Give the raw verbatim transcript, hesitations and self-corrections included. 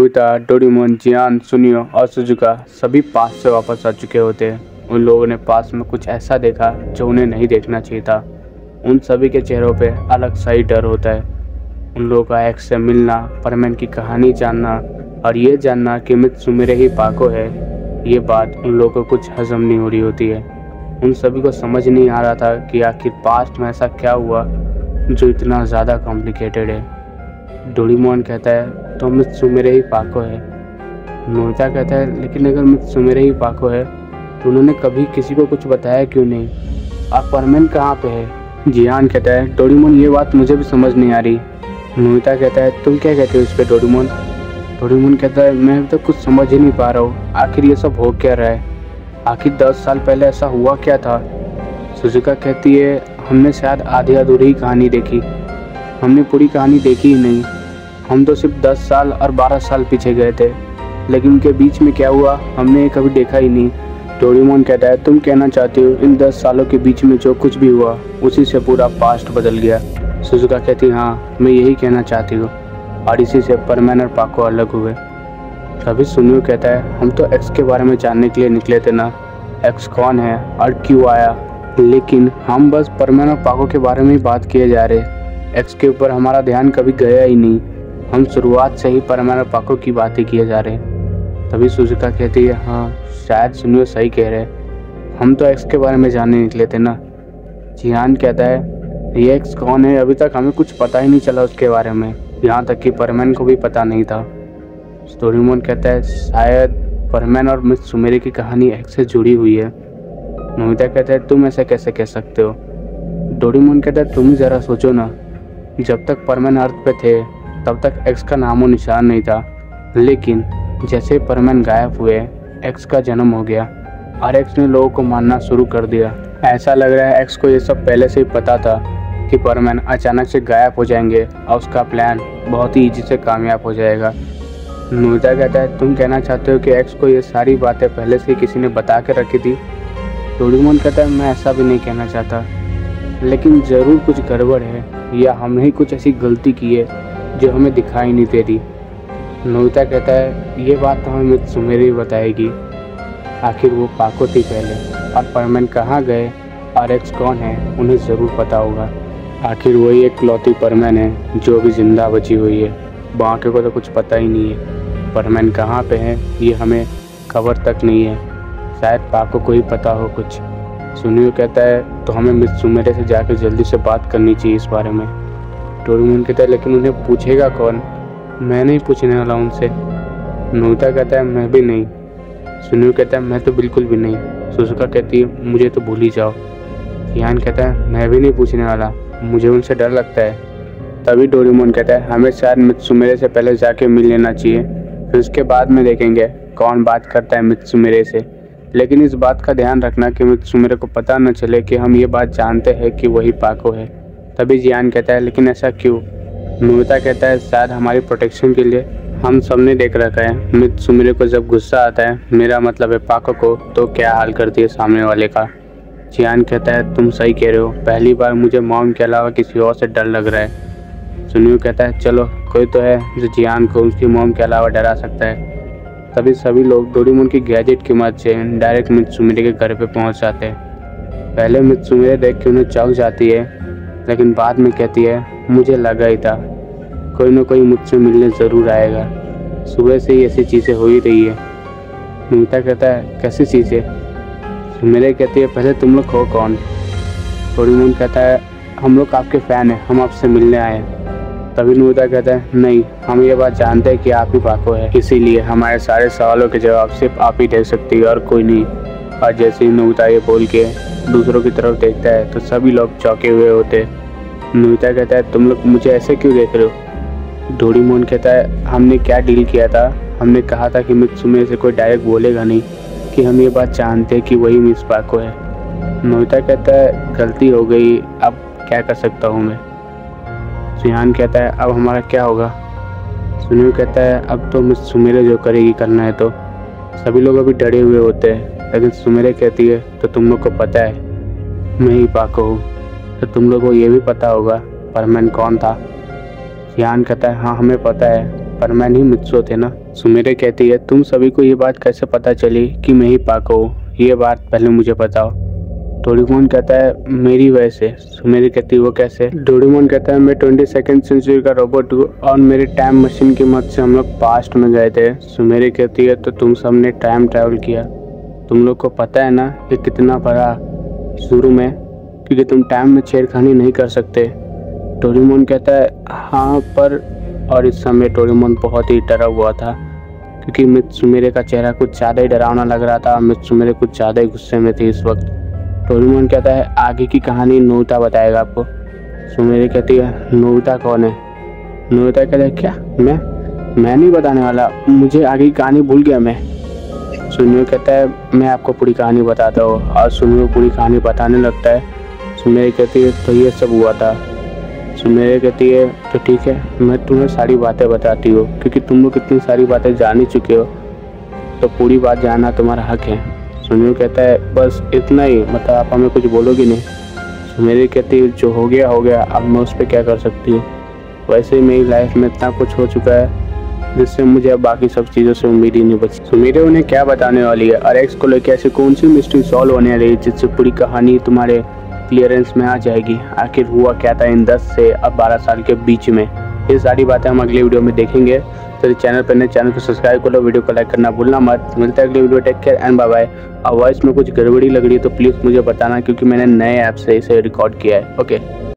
Nobita, Doraemon, जियान, सुनियो और Shizuka सभी पास से वापस आ चुके होते हैं। उन लोगों ने पास में कुछ ऐसा देखा जो उन्हें नहीं देखना चाहिए था। उन सभी के चेहरों पे अलग सा ही डर होता है। उन लोगों का एक्स से मिलना, परमैन की कहानी जानना और ये जानना कि मित्सुमिरे ही पाको है, ये बात उन लोगों को कुछ हजम नहीं हो रही होती है। उन सभी को समझ नहीं आ रहा था कि आखिर पास्ट में ऐसा क्या हुआ जो इतना ज़्यादा कॉम्प्लिकेटेड है। डोरेमोन कहता है तो मित्सुमिरे ही पाको है। नोबिता कहता है लेकिन अगर मित्सुमिरे ही पाको है तो उन्होंने कभी किसी को कुछ बताया क्यों नहीं? आप परमैन कहाँ पे है? जियान कहता है डोरेमोन ये बात मुझे भी समझ नहीं आ रही। नोबिता कहता है तुम क्या कहते हो इस पर डोरेमोन? डोरेमोन कहता है मैं अभी तक कुछ समझ ही नहीं पा रहा हूँ, आखिर ये सब हो क्या रहा है? आखिर दस साल पहले ऐसा हुआ क्या था? सुजुका कहती है हमने शायद आधी अधूरी कहानी देखी, हमने पूरी कहानी देखी ही नहीं। हम तो सिर्फ दस साल और बारह साल पीछे गए थे, लेकिन उनके बीच में क्या हुआ हमने कभी देखा ही नहीं। डोरेमोन कहता है तुम कहना चाहते हो इन दस सालों के बीच में जो कुछ भी हुआ उसी से पूरा पास्ट बदल गया? सुजुका कहती हाँ मैं यही कहना चाहती हूँ, और इसी से परमैन और पाको अलग हुए। तभी सुनियो कहता है हम तो एक्स के बारे में जानने के लिए निकले थे ना, एक्स कौन है और क्यों आया, लेकिन हम बस परमैन और पाको के बारे में ही बात किए जा रहे। एक्स के ऊपर हमारा ध्यान कभी गया ही नहीं, हम शुरुआत से ही परमैन और पाको की बात ही किए जा रहे। तभी सुजुका कहती है हाँ शायद सुनियो सही कह रहे, हम तो एक्स के बारे में जानने निकले थे ना। जियान कहता है ये एक्स कौन है, अभी तक हमें कुछ पता ही नहीं चला उसके बारे में, यहाँ तक कि परमैन को भी पता नहीं था। डोरेमोन कहता है शायद परमैन और मित्सुमिरे की कहानी एक्स से जुड़ी हुई है। नोबिता कहता है तुम ऐसा कैसे कह सकते हो? डोरेमोन कहता है तुम ही ज़रा सोचो ना, जब तक परमैन अर्थ पे थे तब तक एक्स का नामो निशान नहीं था, लेकिन जैसे परमैन गायब हुए एक्स का जन्म हो गया और एक्स ने लोगों को मानना शुरू कर दिया। ऐसा लग रहा है एक्स को ये सब पहले से ही पता था कि परमैन अचानक से गायब हो जाएंगे और उसका प्लान बहुत ही ईजी से कामयाब हो जाएगा। नोबिता कहता है तुम कहना चाहते हो कि एक्स को ये सारी बातें पहले से किसी ने बता के रखी थी? डोरेमोन कहता है मैं ऐसा भी नहीं कहना चाहता, लेकिन ज़रूर कुछ गड़बड़ है या हमने ही कुछ ऐसी गलती की है जो हमें दिखाई नहीं दे रही। नोबिता कहता है ये बात तो हमें मित्सुमिरे ही बताएगी, आखिर वो पाको थी पहले और परमैन कहाँ गए और एक्स कौन है उन्हें ज़रूर पता होगा। आखिर वही एक लौती परमैन है जो अभी ज़िंदा बची हुई है, बाकी को तो कुछ पता ही नहीं है। परमैन कहाँ पे है ये हमें खबर तक नहीं है, शायद पाको को ही पता हो कुछ। सुनियो कहता है तो हमें मित्सुमिरे से जाकर जल्दी से बात करनी चाहिए इस बारे में। डोरेमोन कहता है लेकिन उन्हें पूछेगा कौन? मैं नहीं पूछने वाला उनसे। नोबिता कहता है मैं भी नहीं। सुनियो कहता है मैं तो बिल्कुल भी नहीं। सुजुका कहती है मुझे तो भूल ही जाओ। जियान कहता है मैं भी नहीं पूछने वाला, मुझे उनसे डर लगता है। तभी डोरेमोन कहता है हमें शायद मित्सुमिरे से पहले जाके मिल लेना चाहिए, फिर उसके बाद में देखेंगे कौन बात करता है मित्सुमिरे से। लेकिन इस बात का ध्यान रखना कि मित्सुमिरे को पता न चले कि हम ये बात जानते हैं कि वही पाको है। तभी जियान कहता है लेकिन ऐसा क्यों? नोबिता कहता है शायद हमारी प्रोटेक्शन के लिए हम सब ने देख रखा है, मित्सुमिरे को जब गुस्सा आता है, मेरा मतलब है पाको को, तो क्या हाल करती है सामने वाले का। जियान कहता है तुम सही कह रहे हो, पहली बार मुझे मॉम के अलावा किसी और से डर लग रहा है। सुनियो कहता है चलो कोई तो है जो जियान को उसकी मॉम के अलावा डरा सकता है। तभी सभी लोग डोरेमोन की गैजेट की मदद से डायरेक्ट मित्सुमिरे के घर पे पहुंच जाते हैं। पहले मित्सुमिरे देख के उन्हें चौंक जाती है, लेकिन बाद में कहती है मुझे लगा ही था कोई ना कोई मुझसे मिलने ज़रूर आएगा, सुबह से ही ऐसी चीज़ें हो ही रही है। नोबिता कहता है कैसी चीज़ें? सुमिरे कहती है पहले तुम लोग हो कौन? डोरेमोन कहता है हम लोग आपके फ़ैन हैं, हम आपसे मिलने आए हैं। तभी नोबिता कहता है नहीं, हम ये बात जानते हैं कि आप ही पाको है, इसीलिए हमारे सारे सवालों के जवाब सिर्फ आप ही दे सकती है और कोई नहीं। और जैसे ही नोबिता ये बोल के दूसरों की तरफ देखता है तो सभी लोग चौंके हुए होते। नोबिता कहता है तुम लोग मुझे ऐसे क्यों देख रहे हो? डोरेमोन कहता है हमने क्या डील किया था, हमने कहा था कि मित्सुमिरे से कोई डायरेक्ट बोलेगा नहीं कि हम ये बात जानते हैं कि वही मिस पाको है। नोबिता कहता है गलती हो गई, अब क्या कर सकता हूँ मैं। जियान कहता है अब हमारा क्या होगा? सुनियो कहता है अब तो मिस सुमिरे जो करेगी करना है। तो सभी लोग अभी डरे हुए होते हैं, लेकिन सुमिरे कहती है तो तुम लोग को पता है मैं ही पाको हूँ, तो तुम लोग को ये भी पता होगा परमैन कौन था? जियान कहता है हाँ हमें पता है, परमैन ही मित्सो थे ना। सुमेरे कहती है, तुम सभी को ये बात कैसे पता चली कि मैं ही पाको हूँ, ये बात पहले मुझे बताओ। डोरेमोन कहता है, मेरी वजह से। सुमेरे कहती है, वो कैसे? डोरेमोन कहता है, मैं ट्वेंटी सेकेंड सेंचुरी का रोबोट हूँ और मेरे टाइम मशीन की मदद से हम लोग पास्ट में गए थे। सुमेरे कहती है, तो तुम सबने टाइम ट्रैवल किया, तुम लोग को पता है ना ये कितना बड़ा जुर्म है, क्योंकि तुम टाइम में छेड़खानी नहीं कर सकते। डोरेमोन कहता है, हाँ पर, और इस समय डोरेमोन बहुत ही डरा हुआ था क्योंकि मित्सुमिरे का चेहरा कुछ ज़्यादा ही डरावना लग रहा था। मित्सुमिरे कुछ ज़्यादा ही गुस्से में थी इस वक्त। डोरेमोन कहता है, आगे की कहानी नोबिता बताएगा आपको। सुमेरे कहती है, नोबिता कौन है? नोबिता कहता है, क्या मैं मैं नहीं बताने वाला, मुझे आगे की कहानी भूल गया मैं। सुनियो कहता है, मैं आपको पूरी कहानी बताता हूँ, और सुनियो पूरी कहानी बताने लगता है। सुमेरे कहती है, तो ये सब हुआ था। सुमेरे कहती है, तो ठीक है, मैं तुम्हें सारी बातें बताती हूँ, क्योंकि तुम लोग इतनी सारी बातें जान ही चुके हो, तो पूरी बात जानना तुम्हारा हक है। सुमेरे कहता है, बस इतना ही, मतलब आप हमें कुछ बोलोगे नहीं? सुमेरे कहती है, जो हो गया हो गया, अब मैं उस पर क्या कर सकती हूँ, वैसे मेरी लाइफ में इतना कुछ हो चुका है जिससे मुझे अब बाकी सब चीज़ों से उम्मीद ही नहीं बची। सुमेरे उन्हें क्या बताने वाली है और एक्स को लेकर ऐसी कौन सी मिस्ट्री सॉल्व होने वाली है जिससे पूरी कहानी तुम्हारे क्लियरेंस में आ जाएगी, आखिर हुआ क्या था इन दस से अब बारह साल के बीच में। ये सारी बातें हम अगले वीडियो में देखेंगे, तो चैनल पर नए चैनल को सब्सक्राइब कर लो, वीडियो को लाइक करना भूलना मत। मिलते हैं अगले video, take care and bye bye. और वॉइस में कुछ गड़बड़ी लग रही है तो प्लीज़ मुझे बताना, क्योंकि मैंने नए ऐप से इसे रिकॉर्ड किया है। ओके।